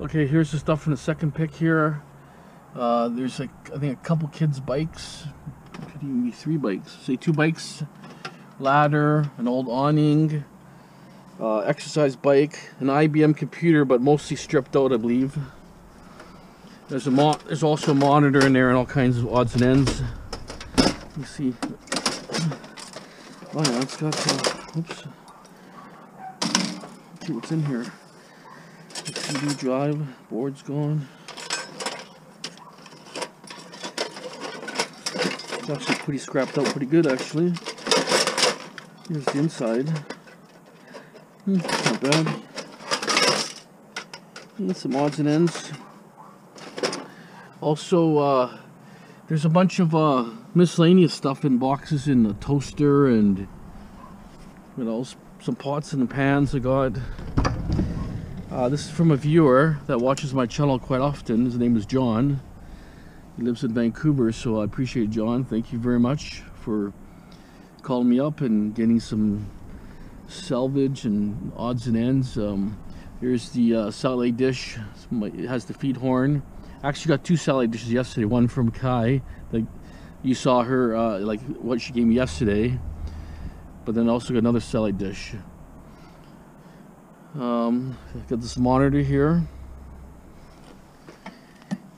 Okay, here's the stuff from the second pick here. There's like, I think a couple kids' bikes. Could even be three bikes. Say two bikes, ladder, an old awning, exercise bike, an IBM computer, but mostly stripped out, I believe. There's also a monitor in there and all kinds of odds and ends. Let me see. Oh yeah, it's got, oops. Let's see what's in here. The CD drive, board's gone. It's actually pretty scrapped out, pretty good actually. Here's the inside. Not bad. And some odds and ends. Also, there's a bunch of miscellaneous stuff in boxes, in the toaster and, you know, some pots and pans I got. This is from a viewer that watches my channel quite often. His name is John. He lives in Vancouver, so I appreciate John. Thank you very much for calling me up and getting some salvage and odds and ends. Here's the salad dish. It has the feed horn. Actually got two salad dishes yesterday, one from Kai, like you saw her, like what she gave me yesterday, but then also got another salad dish. Got this monitor here.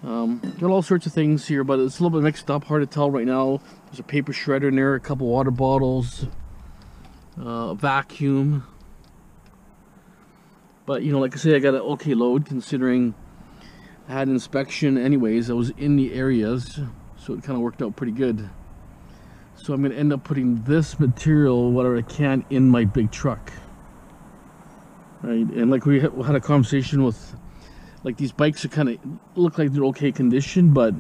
Got all sorts of things here, but it's a little bit mixed up, hard to tell right now. There's a paper shredder in there, a couple water bottles, a vacuum, but you know, like I say, I got an okay load considering I had an inspection anyways. I was in the areas, so it kind of worked out pretty good. So I'm going to end up putting this material, whatever I can, in my big truck. Right, and like we had a conversation with, like these bikes are kind of, look like they're okay condition, but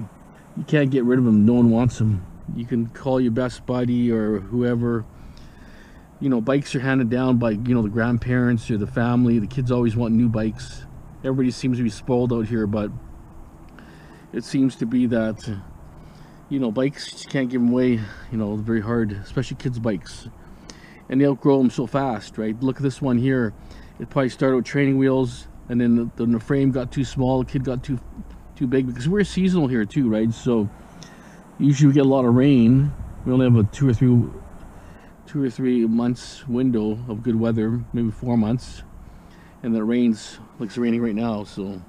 you can't get rid of them. No one wants them. You can call your best buddy or whoever. You know, bikes are handed down by, you know, the grandparents or the family. The kids always want new bikes. Everybody seems to be spoiled out here, but it seems to be that, you know, bikes, you can't give them away, you know, very hard, especially kids' bikes. And they outgrow them so fast, right? Look at this one here. It probably started with training wheels, and then the frame got too small, the kid got too big, because we're seasonal here too, right? So usually we get a lot of rain. We only have a two or three months window of good weather, maybe 4 months. And then it rains, like it's raining right now, so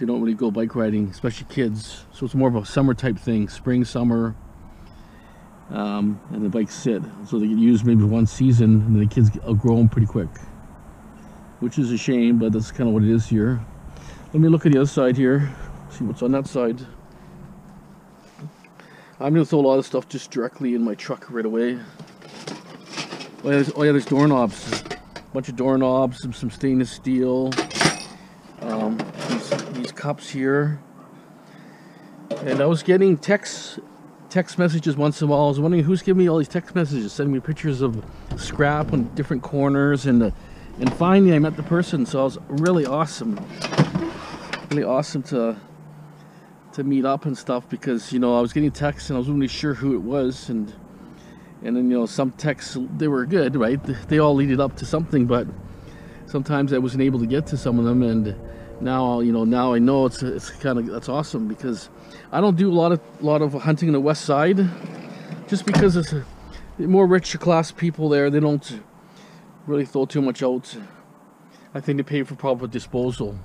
you don't really go bike riding, especially kids. So it's more of a summer type thing, spring, summer, and the bikes sit. So they get used maybe one season, and then the kids outgrow them pretty quick, which is a shame, but that's kind of what it is here. Let me look at the other side here, see what's on that side. I'm gonna throw a lot of stuff just directly in my truck right away. Oh yeah, there's doorknobs. Bunch of doorknobs, some stainless steel, these cups here. And I was getting text messages once in a while. I was wondering who's giving me all these text messages, sending me pictures of scrap on different corners, and finally I met the person, so it was really awesome to meet up and stuff, because, you know, I was getting texts and I wasn't really sure who it was, and then, you know, some texts, they were good, right? They all leaded up to something, but sometimes I wasn't able to get to some of them, and now, you know, now I know it's kind of, that's awesome, because I don't do a lot of hunting in the West Side, just because it's more richer class people there. They don't really throw too much out. I think they pay for proper disposal.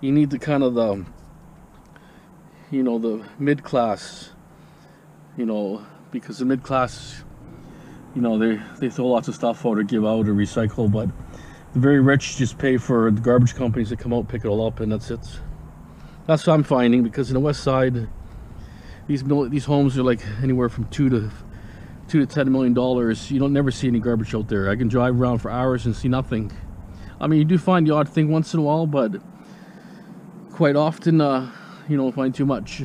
You need the kind of the, you know, the mid class, you know, because the mid class, you know, they throw lots of stuff out or give out or recycle, but the very rich just pay for the garbage companies that come out, pick it all up, and that's it. That's what I'm finding, because in the West Side, these homes are like anywhere from $2 to $10 million. You don't never see any garbage out there. I can drive around for hours and see nothing. I mean, you do find the odd thing once in a while, but quite often, you don't find too much.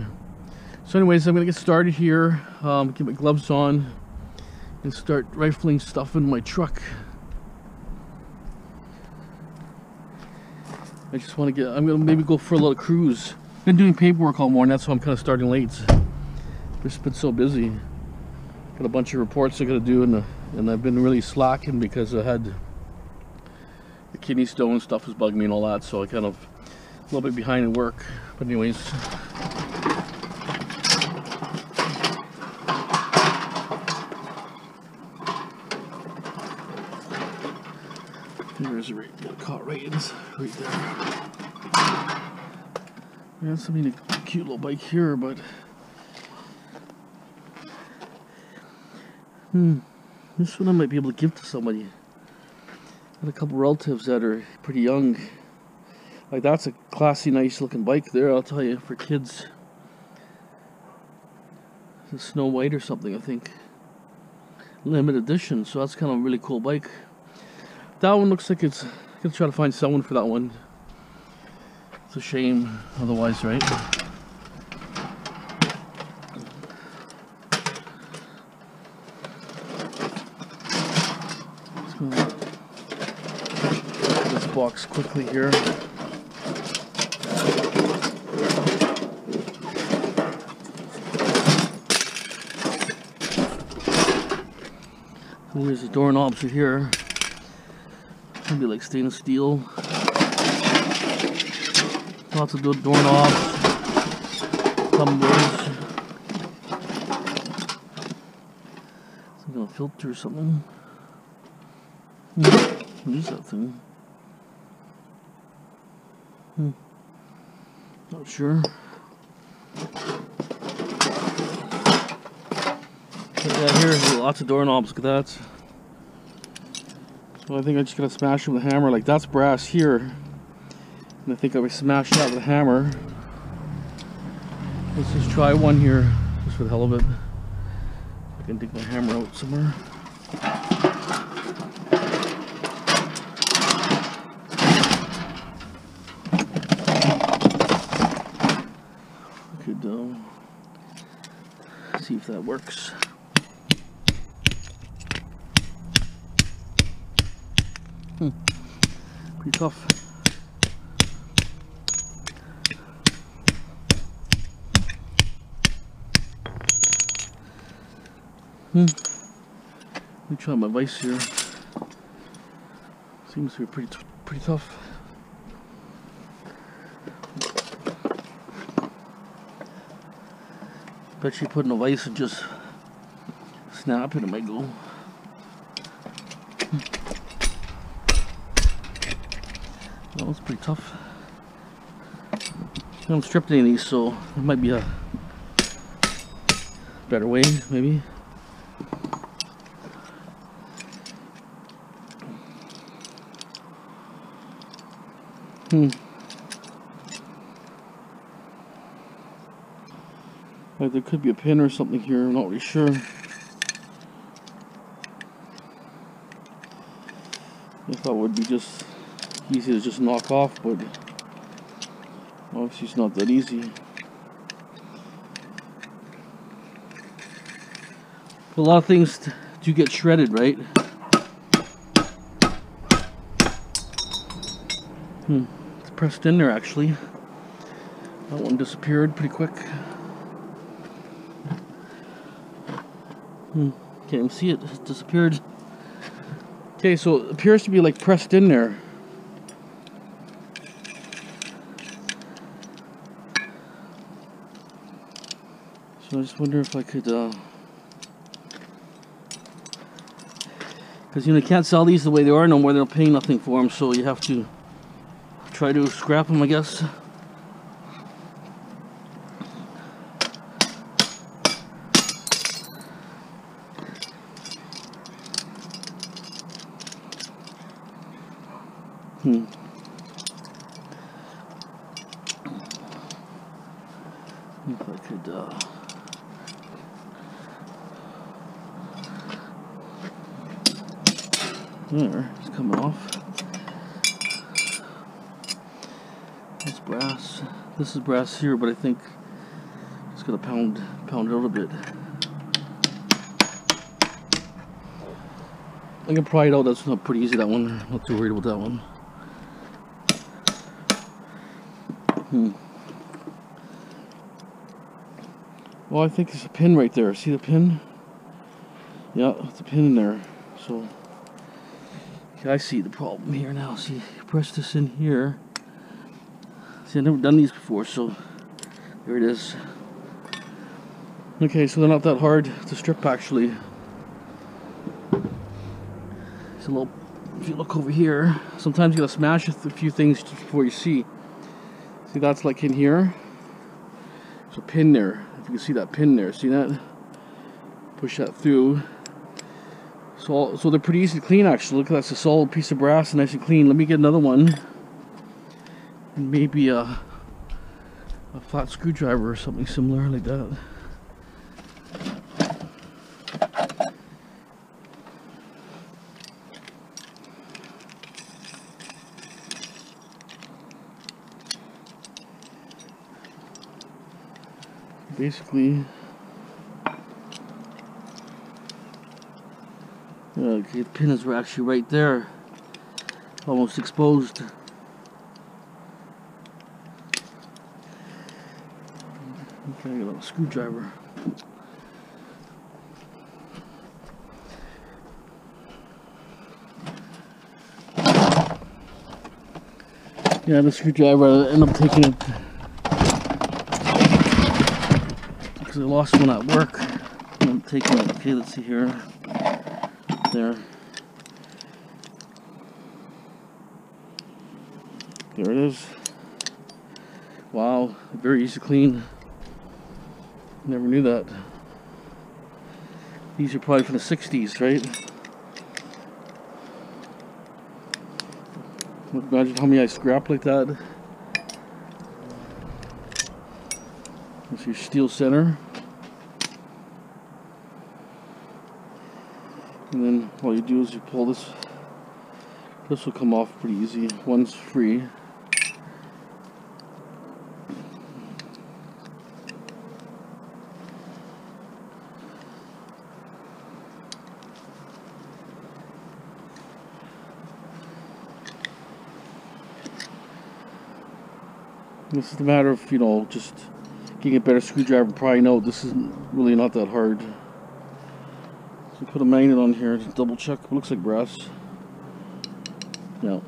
So anyways, I'm gonna get started here, get my gloves on, and start rifling stuff in my truck. I just want to get, I'm gonna maybe go for a little cruise. Been doing paperwork all morning, that's why I'm kind of starting late. Just been so busy. Got a bunch of reports I gotta do, and I've been really slacking because I had the kidney stone stuff was bugging me and all that, so I kind of a little bit behind in work, but anyways. There's the caught ratings right there. That's something, a cute little bike here, but this one I might be able to give to somebody. I have a couple relatives that are pretty young. Like, that's a classy, nice looking bike there, I'll tell you, for kids. It's a Snow White or something, I think. Limited edition, so that's kind of a really cool bike. That one looks like it's, I'm gonna try to find someone for that one. It's a shame otherwise, right? Let's go through this box quickly here. Oh, there's the doorknobs right here. Be like stainless steel. Lots of good doorknobs, tumblers, some kind of filter or something. What is that thing? Not sure. Look at that here, lots of doorknobs. Look at that. Well, I think I'm just going to smash it with a hammer. Like, that's brass here, and I think I would smash that with a hammer. Let's just try one here, just for the hell of it. I can dig my hammer out somewhere. I could see if that works. Pretty tough. Let me try my vise here. Seems to be pretty tough. Bet you put in a vise and just snap and it might go. That was pretty tough. I haven't stripped any of these, so it might be a better way, maybe. Like, there could be a pin or something here, I'm not really sure. I thought it would be just easy to just knock off, but obviously it's not that easy. But a lot of things do get shredded, right? It's pressed in there, actually. That one disappeared pretty quick. Can't even see it. It disappeared. Okay, so it appears to be like pressed in there. So I just wonder if I could, because, you know, you can't sell these the way they are no more. They'll pay nothing for them, so you have to try to scrap them, I guess. If I could, there, it's coming off. That's brass. This is brass here, but I think it's gonna pound it out a bit. I can pry it out. That's not pretty easy. That one. I'm not too worried about that one. Well, I think there's a pin right there. See the pin? Yeah, it's a pin in there. So. I see the problem here now. See, press this in here. See, I've never done these before, so here it is. Okay, so they're not that hard to strip, actually. It's a little, if you look over here, sometimes you gotta smash a few things before you see. See, that's like in here. There's a pin there. If you can see that pin there, see that? Push that through. So they're pretty easy to clean, actually. Look, that's a solid piece of brass, nice and clean. Let me get another one. And maybe a flat screwdriver or something similar like that. Basically, okay, the pins were actually right there, almost exposed. Okay, I got a little screwdriver. Yeah, the screwdriver, I end up taking it because I lost one at work. I'm taking it. Okay, let's see here. There. There it is. Wow, very easy to clean. Never knew that. These are probably from the 60s, right? Imagine how many I scrapped like that. That's your steel center. And then all you do is you pull this. This will come off pretty easy. One's free. This is a matter of, you know, just getting a better screwdriver. Probably know this is really not that hard. So put a magnet on here to double check. It looks like brass. No.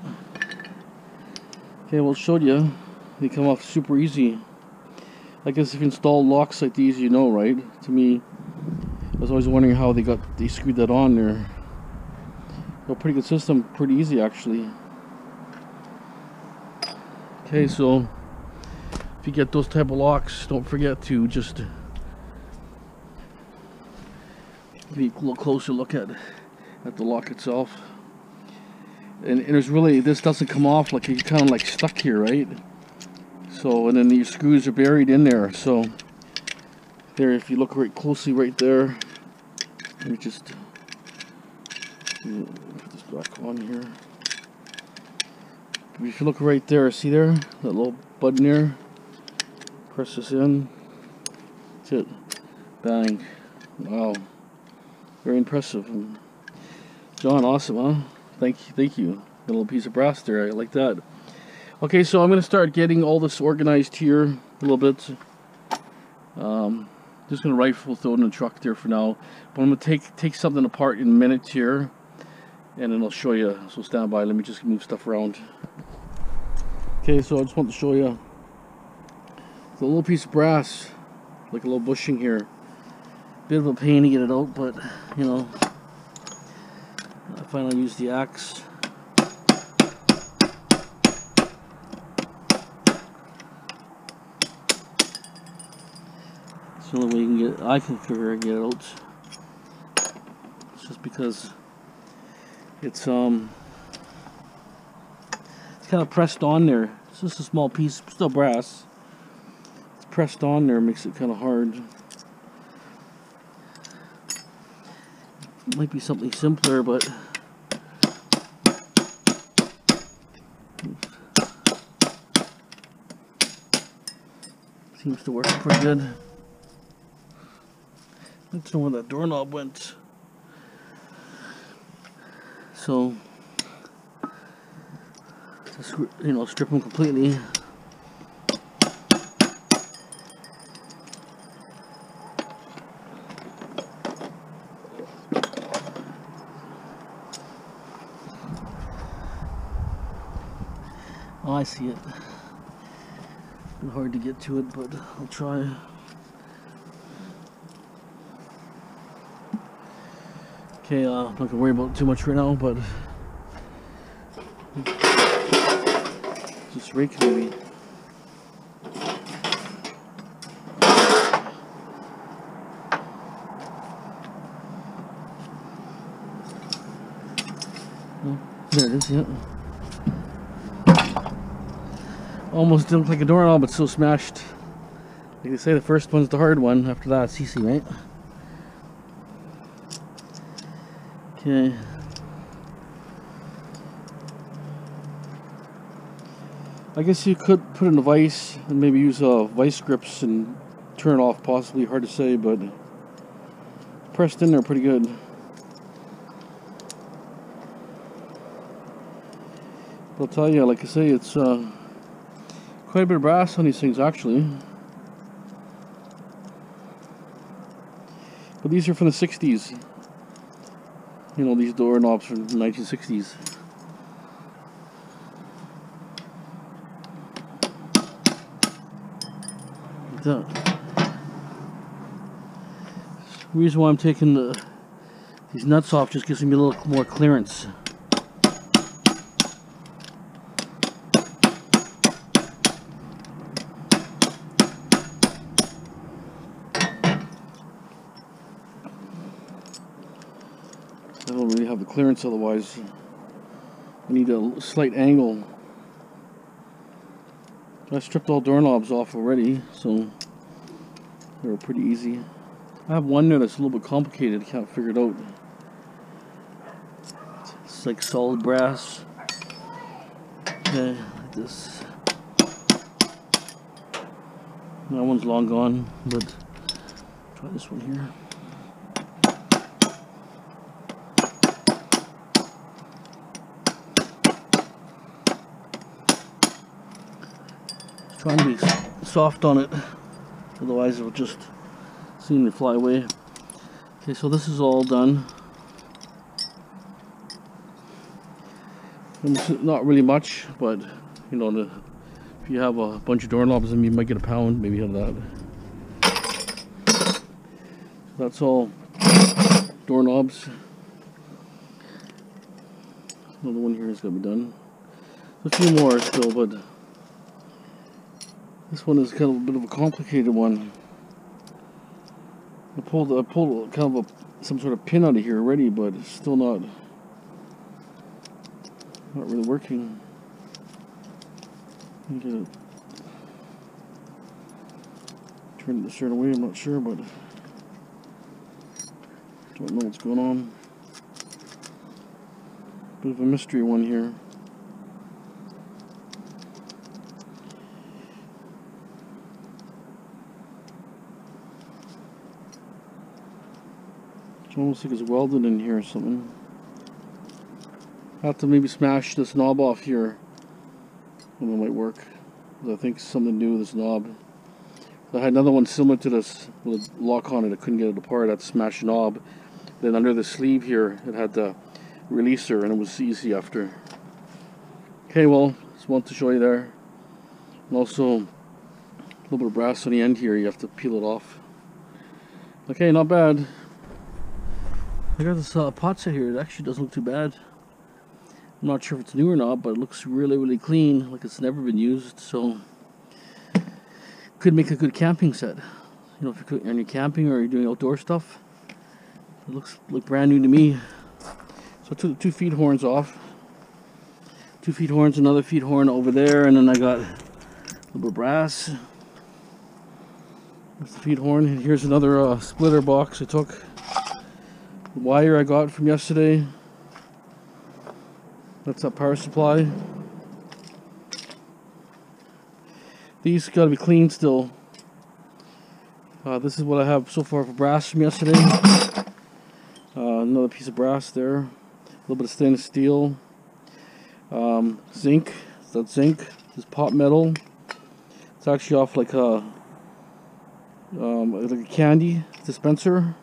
Okay, well, it showed you. They come off super easy. I guess if you install locks like these, you know, right? To me, I was always wondering how they screwed that on there. Well, pretty good system. Pretty easy, actually. Okay, so if you get those type of locks, don't forget to just be a little closer look at the lock itself. And there's really, this doesn't come off, like you're kind of like stuck here, right? So, and then these screws are buried in there. So there, if you look right closely right there, you just put this back on here. If you look right there, see there, that little button there. Press this in. That's it. Bang. Wow. Very impressive. John, awesome, huh? Thank you. Got a little piece of brass there. I like that. Okay, so I'm going to start getting all this organized here a little bit. Just going to rifle throw it in the truck there for now. But I'm going to take something apart in minutes here. And then I'll show you. So stand by. Let me just move stuff around. Okay, so I just want to show you. It's a little piece of brass, like a little bushing here. Bit of a pain to get it out, but you know, I finally used the axe. It's the only way you can get. I can figure out get it out. It's just because it's kind of pressed on there. It's just a small piece, still brass. Pressed on there makes it kind of hard. Might be something simpler, but seems to work pretty good. I don't know where that doorknob went. So, just, you know, strip them completely. I see it. Hard to get to it, but I'll try. Okay, I'm not gonna worry about it too much right now, but just rake maybe. Oh, there it is. Yeah. Almost didn't look like a door at all, but still smashed. Like they say, the first one's the hard one. After that, it's easy, right? Okay. I guess you could put in a vise and maybe use vise grips and turn it off, possibly. Hard to say, but pressed in there pretty good. But I'll tell you, like I say, it's quite a bit of brass on these things, actually. But these are from the 60s. You know, these door knobs from the 1960s. Like that. The reason why I'm taking these nuts off just gives me a little more clearance. Clearance, otherwise I need a slight angle. I stripped all doorknobs off already, so they were pretty easy. I have one there that's a little bit complicated, I can't figure it out. It's like solid brass. Okay, like this. That one's long gone, but I'll try this one here. Trying to be soft on it, otherwise it'll just seem to fly away. Okay, so this is all done. And not really much, but you know, if you have a bunch of doorknobs, I mean, you might get a pound, maybe of that. That's all doorknobs. Another one here is gonna be done. A few more still, but. This one is kind of a bit of a complicated one. I pulled kind of some sort of pin out of here already, but it's still not really working. I need to turn it a certain way. I'm not sure, but don't know what's going on. Bit of a mystery one here. It's almost like it's welded in here or something. I have to maybe smash this knob off here, and it might work. I think something to do with this knob. I had another one similar to this with a lock on it. I couldn't get it apart. I had to smash the knob. Then under the sleeve here, it had the releaser, and it was easy after. Okay, well, just wanted to show you there. And also, a little bit of brass on the end here. You have to peel it off. Okay, not bad. I got this pot set here. It actually doesn't look too bad. I'm not sure if it's new or not, but it looks really, really clean, like it's never been used. So, could make a good camping set. You know, if you're camping or you're doing outdoor stuff, it looks like brand new to me. So, two feed horns off. 2 feed horns, another feed horn over there, and then I got a little bit of brass. That's the feed horn, and here's another splitter box I took. Wire I got from yesterday. That's that power supply. These gotta be clean still. This is what I have so far for brass from yesterday. Another piece of brass there. A little bit of stainless steel. Zinc. That's zinc. This pot metal. It's actually off like a candy dispenser.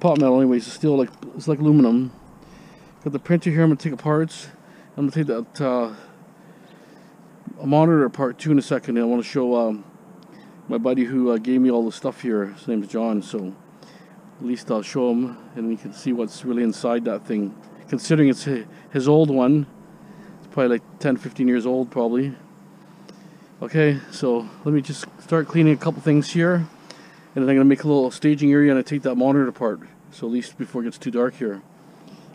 Pot metal anyways, it's still like, it's like aluminum. Got the printer here. I'm gonna take apart. I'm gonna take that a monitor part two in a second, and I want to show my buddy who gave me all the stuff here. His name's John, so at least I'll show him and we can see what's really inside that thing. Considering it's his old one, it's probably like 10-15 years old probably. Okay, so let me just start cleaning a couple things here, and then I'm going to make a little staging area and I take that monitor apart, so at least before it gets too dark here.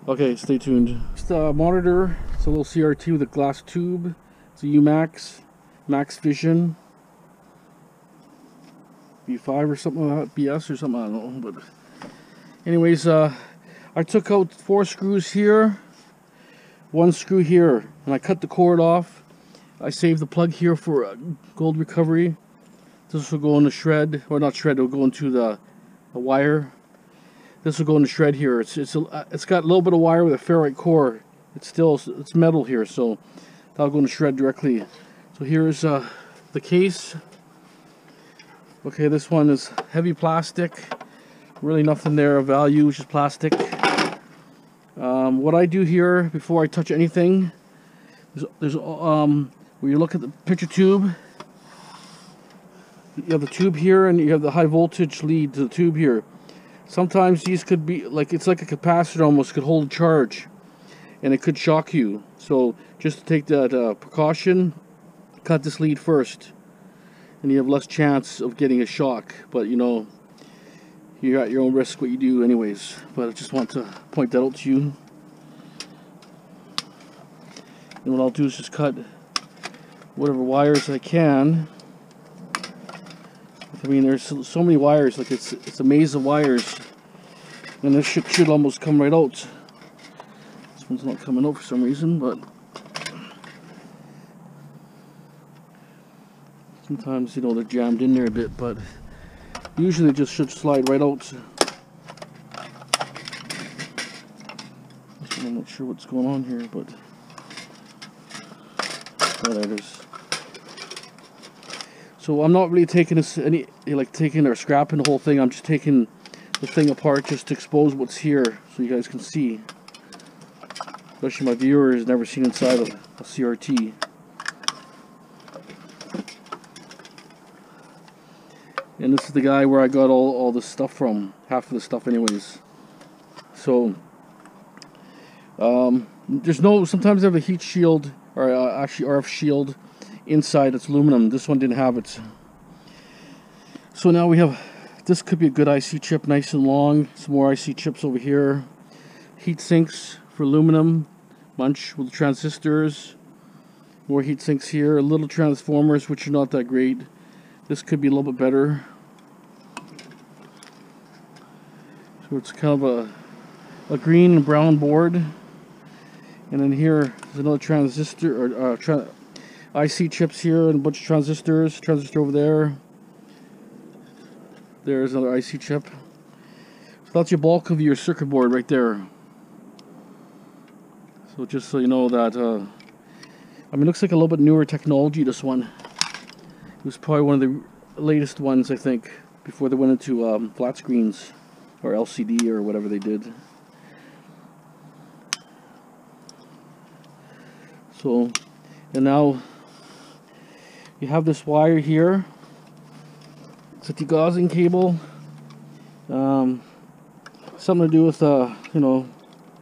Okay, stay tuned. Just a monitor, it's a little CRT with a glass tube. It's a UMAX Max Vision V5 or something like that, BS or something, I don't know. But anyways, I took out 4 screws here, 1 screw here, and I cut the cord off. I saved the plug here for gold recovery. This will go in the shred, or not shred, it'll go into the wire. This will go in the shred here. It's got a little bit of wire with a ferrite core. It's metal here, so that'll go in the shred directly. So here's the case. Okay, this one is heavy plastic. Really nothing there of value, just plastic. What I do here before I touch anything, where you look at the picture tube, you have the tube here and you have the high voltage lead to the tube here. Sometimes these could be like, it's like a capacitor almost, could hold a charge and it could shock you. So just to take that precaution, cut this lead first and you have less chance of getting a shock, but you know, you're at your own risk what you do anyways, but I just want to point that out to you. And what I'll do is just cut whatever wires I can. I mean, there's so many wires, like it's a maze of wires, and this should almost come right out. This one's not coming out for some reason, but sometimes, you know, they're jammed in there a bit, but usually it just should slide right out. I'm not sure what's going on here, but oh, there it is. So I'm not really taking this taking or scrapping the whole thing. I'm just taking the thing apart just to expose what's here, so you guys can see. Especially my viewers never seen inside of a CRT. And this is the guy where I got all this stuff from, half of the stuff anyways. So there's no, sometimes they have a heat shield or actually RF shield inside, it's aluminum. This one didn't have it. So now we have, this could be a good IC chip, nice and long. Some more IC chips over here. Heat sinks for aluminum, bunch with transistors. More heat sinks here, little transformers which are not that great. This could be a little bit better. So it's kind of a green and brown board. And then here is another transistor, or IC chips here and a bunch of transistors. Transistor over there. There's another IC chip. So that's your bulk of your circuit board right there. So just so you know that, I mean, it looks like a little bit newer technology, this one. It was probably one of the latest ones, I think, before they went into flat screens or LCD or whatever they did. So, and now you have this wire here. It's a degaussing cable. Something to do with you know,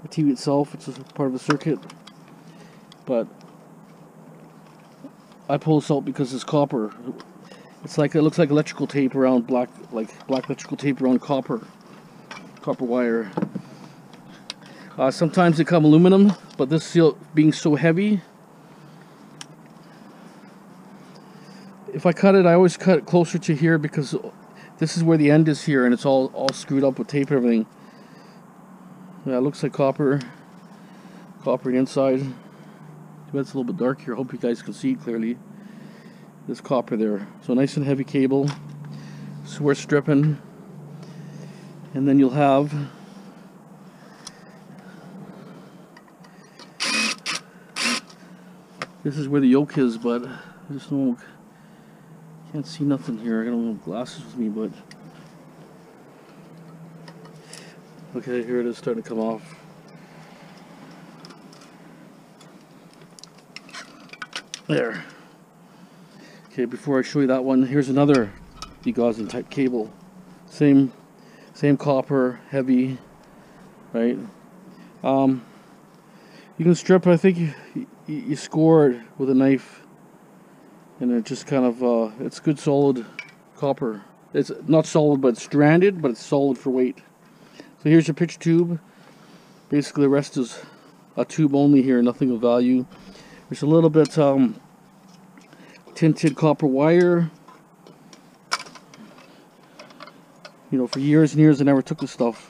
the TV itself. It's just part of the circuit. But I pull this out because it's copper. It's like, it looks like electrical tape around black, like black electrical tape around copper wire. Sometimes they come aluminum, but this seal being so heavy. If I cut it, I always cut it closer to here because this is where the end is here, and it's all screwed up with tape and everything. Yeah, it looks like copper on the inside. It's a little bit dark here. I hope you guys can see clearly. This copper there. So nice and heavy cable. So we're stripping, and then you'll have this is where the yoke is, but I just don't. Can't see nothing here. I got a little glasses with me, but okay, here it is starting to come off. There. Okay, before I show you that one, here's another degaussing type cable. Same copper, heavy, right? You can strip, I think you score it with a knife, and it just kind of, it's good solid copper. It's not solid, but it's stranded, but it's solid for weight. So here's your pitch tube. Basically the rest is a tube only here, nothing of value. There's a little bit tinted copper wire. You know, for years and years I never took this stuff.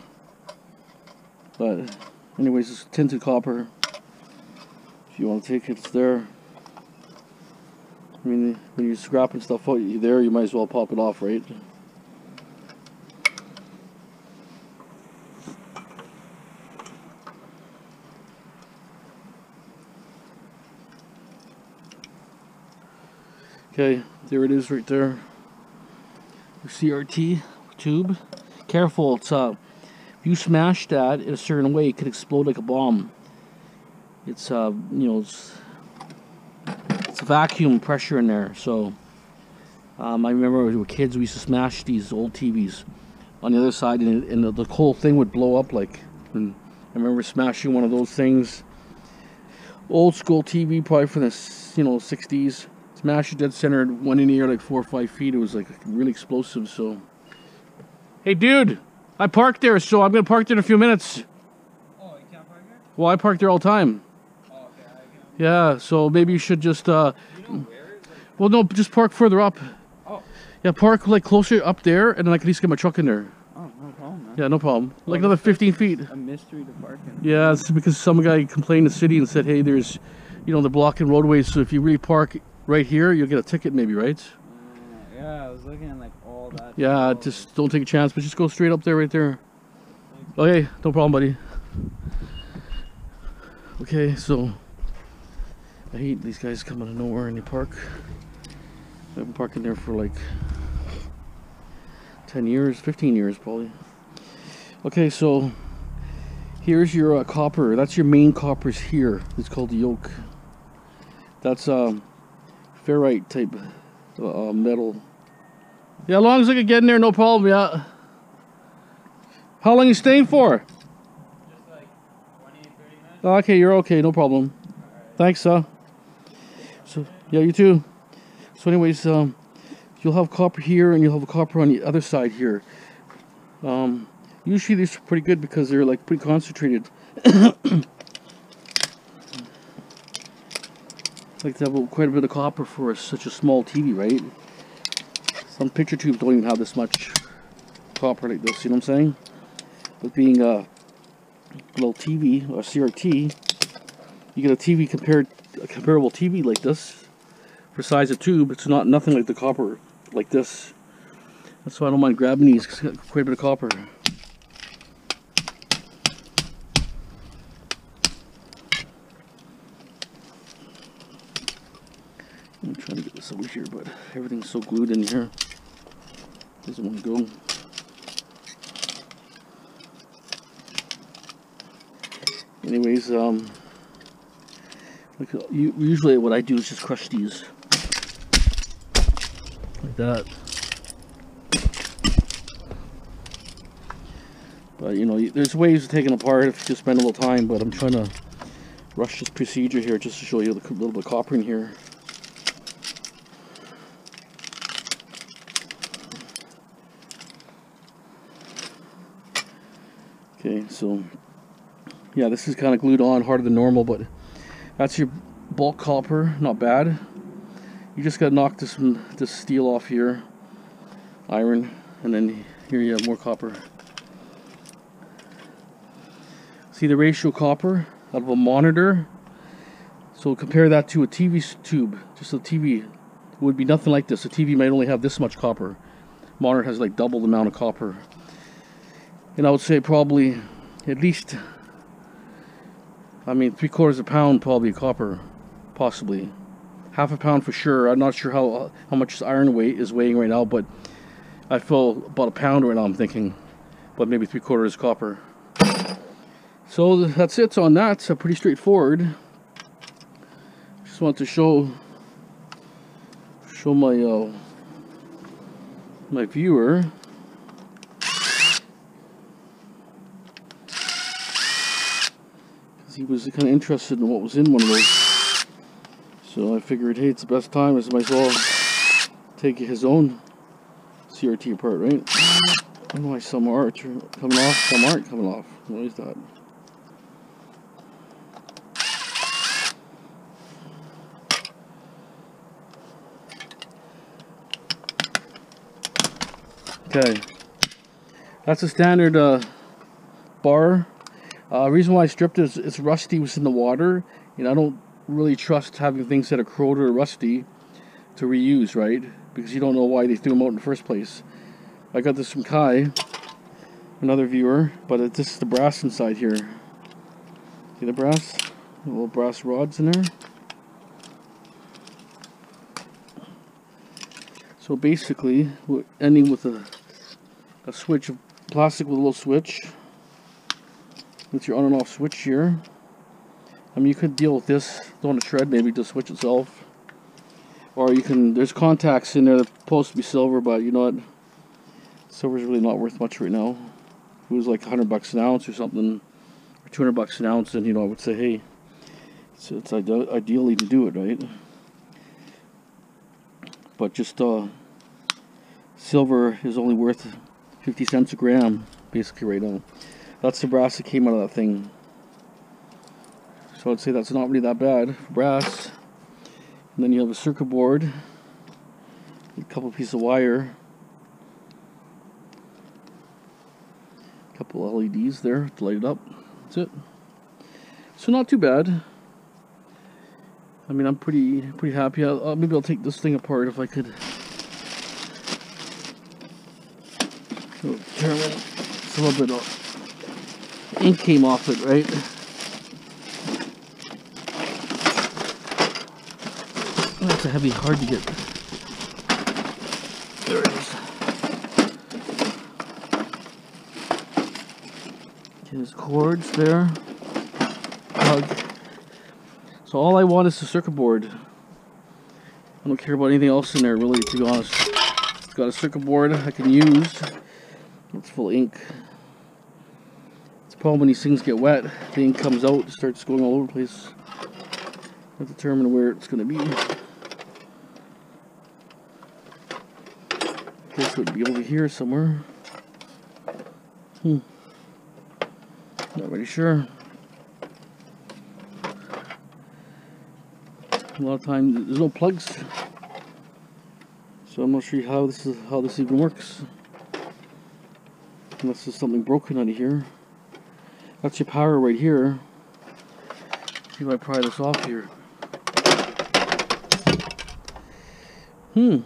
But anyways, it's tinted copper. If you want to take it, it's there. I mean, when you're scrapping stuff out there, you might as well pop it off, right? Okay, there it is right there. Your CRT tube. Careful, it's if you smash that in a certain way, it could explode like a bomb. It's you know, it's vacuum pressure in there. So I remember when we were kids, we used to smash these old TVs on the other side, and the whole thing would blow up. Like, and I remember smashing one of those things. Old school TV, probably from the 60s. Smashed it dead center, went in the air like 4 or 5 feet. It was like really explosive. So, hey dude, I parked there, so I'm gonna park there in a few minutes. Oh, you can't park there? Well, I park there all the time. Oh, okay. Yeah, so maybe you should just you know where is it? Well, no, just park further up. Oh. Yeah, park like closer up there, and then I can at least get my truck in there. Oh, no problem, man. Yeah, no problem. Like another 15 feet. A mystery to park in. Yeah, it's because some guy complained to the city and said, hey, there's, you know, they're blocking roadways, so if you really park right here, you'll get a ticket maybe, right? Yeah, I was looking at like all that. Yeah, just don't take a chance, but just go straight up there, right there. Okay, no problem, buddy. Okay, so I hate these guys coming out of nowhere and they park. I've been parking there for like 10 years, 15 years probably. Okay, so here's your copper. That's your main coppers here. It's called the yoke. That's ferrite type metal. Yeah, as long as I can get in there, no problem. Yeah. How long are you staying for? Just like 20, 30 minutes. Oh, okay, you're okay, no problem. Right. Thanks, so yeah, you too. So, anyways, you'll have copper here, and you'll have a copper on the other side here. Usually, these are pretty good because they're like pretty concentrated. Like to have quite a bit of copper for such a small TV, right? Some picture tubes don't even have this much copper like this, you know what I'm saying? But being a little TV or CRT, you get a TV comparable TV like this for size of tube. It's not nothing like the copper like this. That's why I don't mind grabbing these, 'cause it's got quite a bit of copper. I'm trying to get this over here, but everything's so glued in here. Doesn't want to go. Anyways, like, usually what I do is just crush these like that. But you know, there's ways of taking apart if you just spend a little time. But I'm trying to rush this procedure here just to show you a little bit of copper in here. Okay, so yeah, this is kind of glued on harder than normal, but that's your bulk copper. Not bad. You just gotta knock this steel off here, iron, and then here you have more copper. See the ratio copper out of a monitor. So compare that to a TV tube. Just a TV would be nothing like this. A TV might only have this much copper. Monitor has like double the amount of copper. And I would say probably at least, I mean, 3/4 pound probably copper, possibly 1/2 pound for sure. I'm not sure how much this iron weight is weighing right now, but I feel about 1 pound right now, I'm thinking, but maybe 3/4 copper. So that's it on that. It's pretty straightforward. Just want to show show my my viewer. He was kind of interested in what was in one of those, so I figured, hey, it's the best time. I might as well take his own CRT apart, right? I don't know why some are coming off, some aren't coming off. What is that? Okay, that's a standard bar. Reason why I stripped it is it's rusty, was in the water, and I don't really trust having things that are corroded or rusty to reuse, right? Because you don't know why they threw them out in the first place. I got this from Kai, another viewer, but this is the brass inside here. See the brass? The little brass rods in there. So basically, we're ending with a switch of plastic with a little switch. It's your on and off switch here. I mean, you could deal with this, throw in a shred maybe to switch itself. Or you can, there's contacts in there that are supposed to be silver, but you know what? Silver's really not worth much right now. If it was like 100 bucks an ounce or something, or 200 bucks an ounce, then you know, I would say, hey, it's ideally to do it, right? But just silver is only worth 50 cents a gram, basically right now. That's the brass that came out of that thing. So I'd say that's not really that bad for brass. And then you have a circuit board, a couple pieces of wire, a couple LEDs there to light it up. That's it. So not too bad. I mean, I'm pretty happy. Maybe I'll take this thing apart if I could. So turn it. It's a little bit off. Ink came off it, right? That's a heavy, hard to get. There it is. Okay, there's cords there. Plug. So all I want is the circuit board. I don't care about anything else in there, really, to be honest. It's got a circuit board I can use. It's full of ink. Problem when these things get wet, the ink comes out, it starts going all over the place. I'll determine where it's going to be. I guess it would be over here somewhere. Not really sure. A lot of times there's no plugs, so I'm not sure how this even works. Unless there's something broken out of here. That's your power right here. Let's see if I pry this off here. So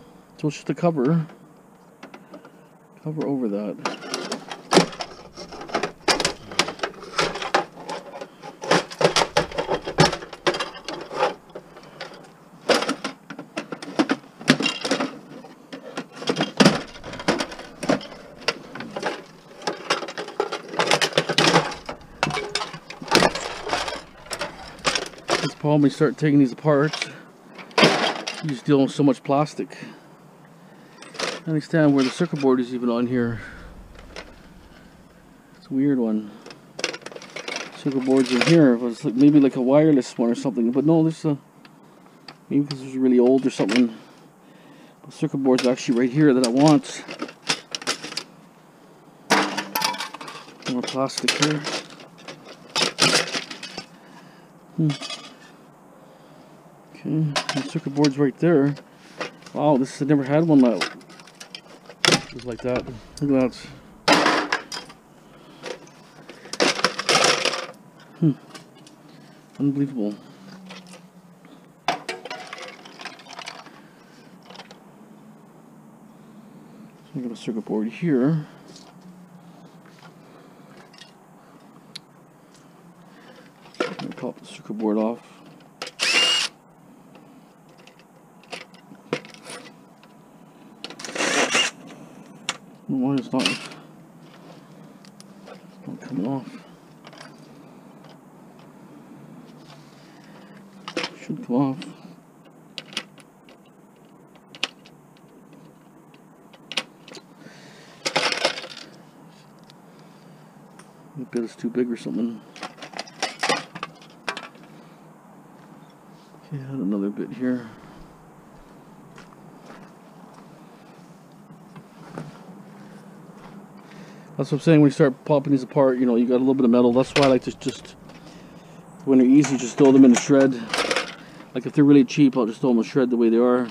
it's just a cover over that. When we start taking these apart, you just deal with so much plastic. I understand where the circuit board is even on here. It's a weird one. Circuit boards in here was like, maybe like a wireless one or something, but no, this maybe because it's really old or something. The circuit board's actually right here that I want. More plastic here. The circuit board's right there. Wow, this I never had one that was like that. Look at that. Unbelievable. So I got a circuit board here. I'm gonna pop the circuit board off. Why it's not coming off? Should come off. because it's too big or something. Okay, I had another bit here. That's what I'm saying, when you start popping these apart, you know, you got a little bit of metal. That's why I like to just, when they're easy, just throw them in a shred. Like if they're really cheap, I'll just throw them in a shred the way they are.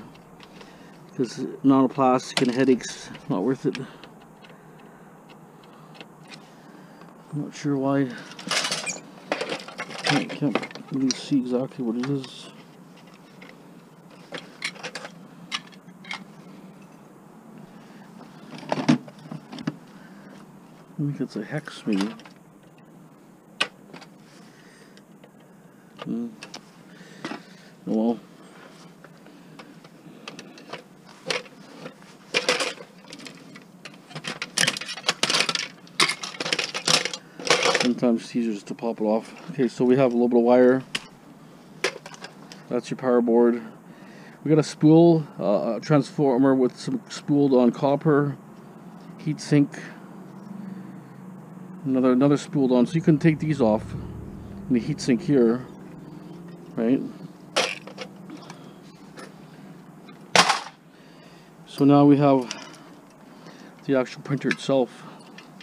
Because nanoplastic and headaches, it's not worth it. I'm not sure why. I can't really see exactly what it is. I think it's a hex, maybe. Well, sometimes it's easier just to pop it off. Okay, so we have a little bit of wire. That's your power board. We got a spool, a transformer with some spooled on copper, heat sink. Another spooled on, so you can take these off in the heatsink here, right? So now we have the actual printer itself,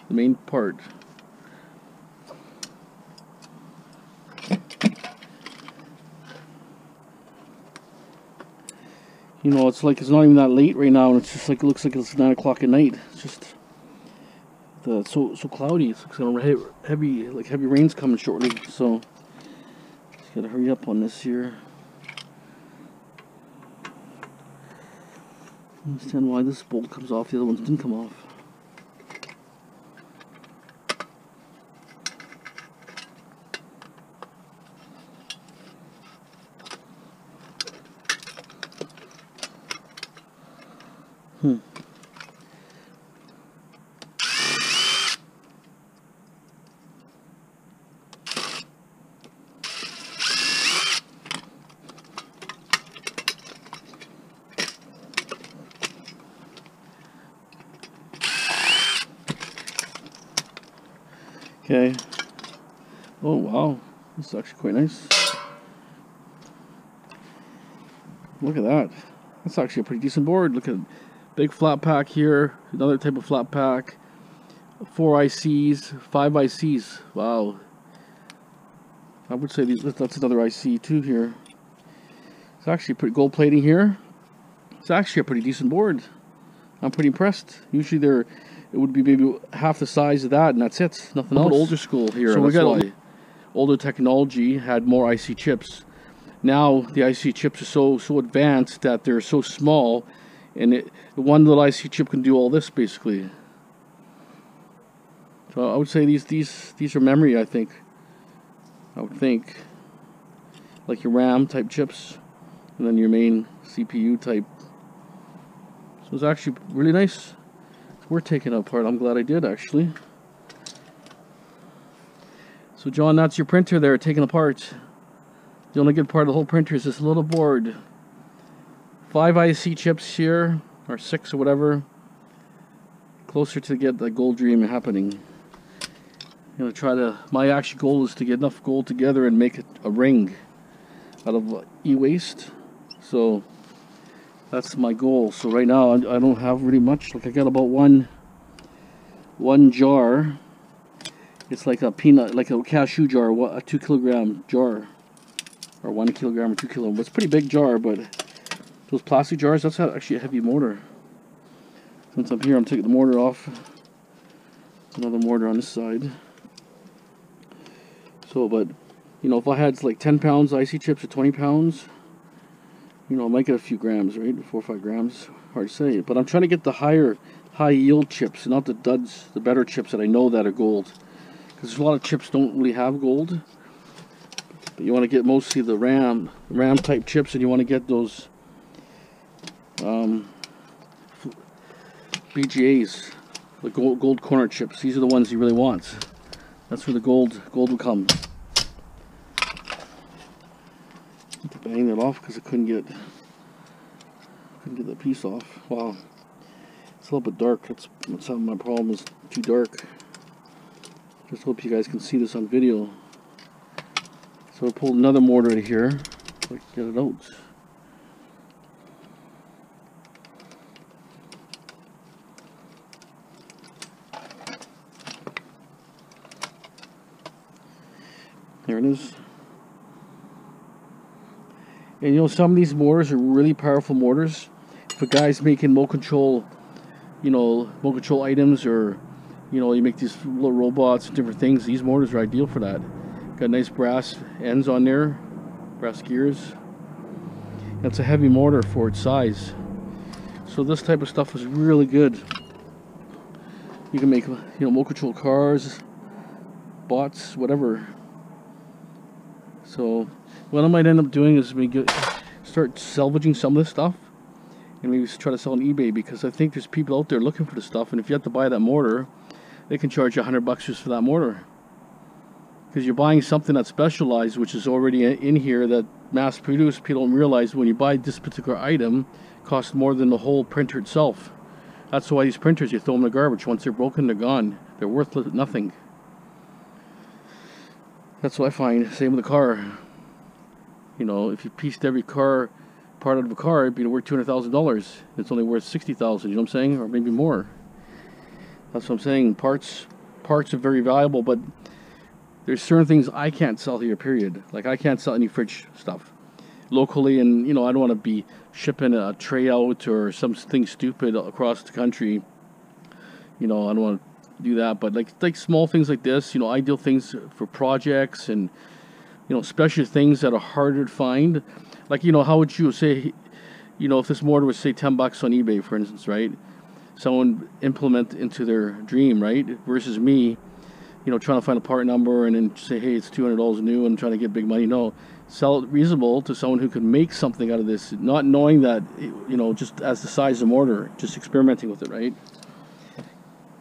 the main part. You know, it's like it's not even that late right now, and it's just like it looks like it's 9 o'clock at night. It's just. So cloudy. It's like heavy rain's coming shortly, so just gotta hurry up on this here. I understand why this bolt comes off, the other ones didn't come off. Okay. Oh wow, this is actually quite nice. Look at that. That's actually a pretty decent board. Look at big flat pack here, another type of flat pack. 4 ICs, 5 ICs. Wow. I would say that's another IC too here. It's actually pretty gold plating here. It's actually a pretty decent board. I'm pretty impressed. Usually they're. It would be maybe half the size of that, and that's it. Nothing else. Older school here. So we got older technology, had more IC chips. Now the IC chips are so advanced that they're so small, and one little IC chip can do all this basically. So I would say these are memory. I would think, like your RAM type chips, and then your main CPU type. So it's actually really nice. We're taking it apart. I'm glad I did, actually. So John, that's your printer there, taken apart. The only good part of the whole printer is this little board. 5 IC chips here, or 6 or whatever. Closer to get the gold dream happening. I'm gonna try to. My actual goal is to get enough gold together and make a ring out of e-waste. So. That's my goal. So right now I don't have really much. Like I got about one jar. It's like a peanut, like a cashew jar, a 2 kilogram jar, or 1 kilogram or 2 kilogram. It's a pretty big jar, but those plastic jars, that's actually a heavy mortar. Since I'm here, I'm taking the mortar off. Another mortar on this side. So, but you know, if I had like 10 pounds IC chips or 20 pounds. You know, I might get a few grams, right? 4 or 5 grams. Hard to say. But I'm trying to get the high yield chips, not the duds, the better chips that I know that are gold. Because there's a lot of chips don't really have gold. But you want to get mostly the RAM type chips, and you want to get those BGAs, the gold corner chips. These are the ones he really wants. That's where the gold will come. Bang that off because I couldn't get that piece off. Wow, it's a little bit dark. That's my problem. Is too dark. Just hope you guys can see this on video. So we'll pull another mortar in here so I can get it out. There it is. And you know, some of these mortars are really powerful mortars. For guys making mold control, you know, mold control items, or you know, you make these little robots and different things, these mortars are ideal for that. Got nice brass ends on there, brass gears. That's a heavy mortar for its size. So this type of stuff is really good. You can make, you know, mold control cars, bots, whatever. So what I might end up doing is maybe start salvaging some of this stuff and maybe try to sell on eBay, because I think there's people out there looking for this stuff, and if you have to buy that mortar, they can charge you $100 just for that mortar, because you're buying something that's specialized, which is already in here, that mass produced. People don't realize when you buy this particular item, it costs more than the whole printer itself. That's why these printers, you throw them in the garbage. Once they're broken, they're gone. They're worth nothing. That's what I find. Same with the car. You know, if you pieced every car, part out of a car, it'd be worth $200,000. It's only worth $60,000. You know what I'm saying? Or maybe more. That's what I'm saying. Parts are very valuable, but there's certain things I can't sell here. Period. Like I can't sell any fridge stuff locally, and you know, I don't want to be shipping a tray out or something stupid across the country. You know, I don't want to do that. But like small things like this, you know, ideal things for projects and, you know, special things that are harder to find. Like, you know, how would you say, you know, if this mortar was, say, $10 on eBay, for instance, right? Someone implement into their dream, right? Versus me, you know, trying to find a part number and then say, hey, it's $200 new and trying to get big money. No, sell it reasonable to someone who could make something out of this, not knowing that, you know, just as the size of the mortar, just experimenting with it, right?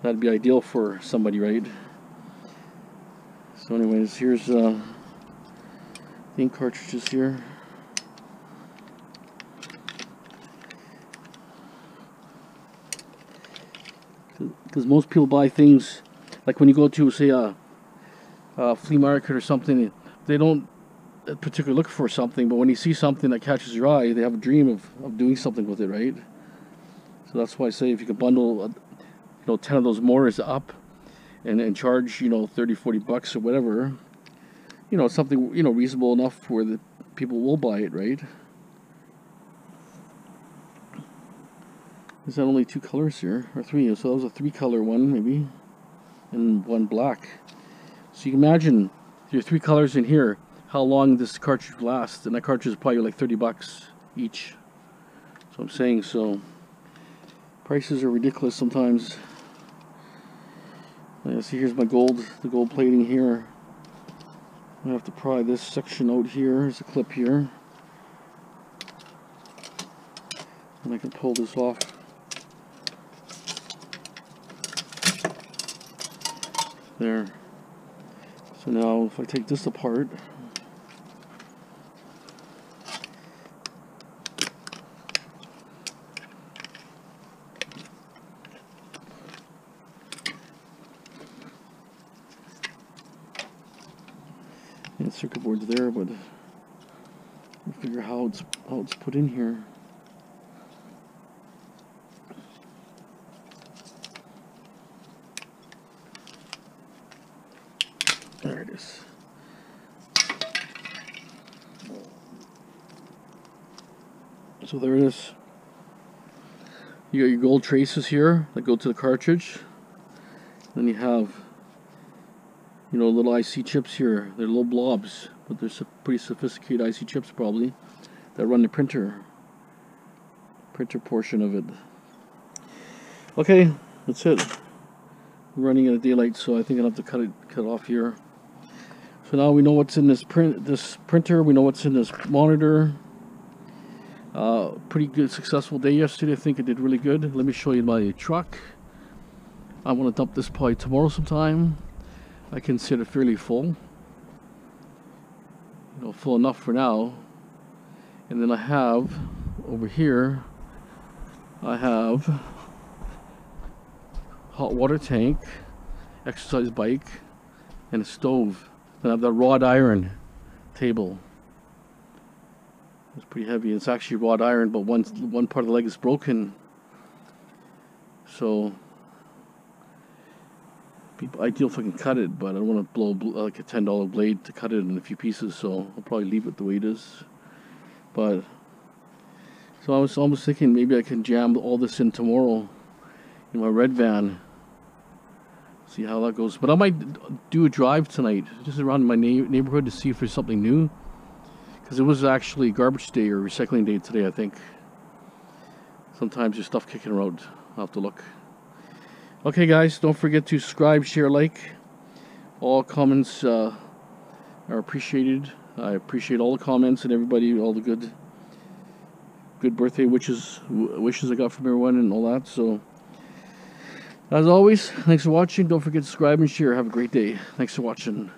That'd be ideal for somebody, right? So anyways, here's... ink cartridges here. Because most people buy things, like when you go to, say, a flea market or something, they don't particularly look for something, but when you see something that catches your eye, they have a dream of doing something with it, right? So that's why I say if you can bundle, you know, 10 of those mortars up and charge, you know, $30, $40 or whatever, you know, something, you know, reasonable enough where the people will buy it, right? Is that only two colors here? Or three? So that was a three-color one, maybe. And one black. So you can imagine, your three colors in here, how long this cartridge lasts. And that cartridge is probably like $30 each. So I'm saying, so prices are ridiculous sometimes. Yeah, see, here's my gold, the gold plating here. I have to pry this section out here. There's a clip here, and I can pull this off. There. So now, if I take this apart, circuit board's there, but we'll figure how it's put in here. There it is. So there it is. You got your gold traces here that go to the cartridge. Then you have, you know, little IC chips here. They're little blobs, but they're pretty sophisticated IC chips probably that run the printer portion of it. Okay, that's it. We're running out of daylight, so I think I'll have to cut off here. So now we know what's in this printer. We know what's in this monitor. Pretty good, successful day yesterday. I think I did really good. Let me show you my truck. I want to dump this probably tomorrow sometime. I consider fairly full, you know, full enough for now. And then I have over here, I have hot water tank, exercise bike, and a stove. Then I have the wrought iron table. It's pretty heavy. It's actually wrought iron, but one part of the leg is broken. So it'd be ideal if I can cut it, but I don't want to blow like a $10 blade to cut it in a few pieces, so I'll probably leave it the way it is. But so I was almost thinking maybe I can jam all this in tomorrow in my red van. See how that goes. But I might do a drive tonight, just around my neighborhood to see if there's something new. Because it was actually garbage day or recycling day today, I think. Sometimes there's stuff kicking around. I'll have to look. Okay, guys, don't forget to subscribe, share, like. All comments are appreciated. I appreciate all the comments and everybody, all the good birthday wishes I got from everyone and all that. So, as always, thanks for watching. Don't forget to subscribe and share. Have a great day. Thanks for watching.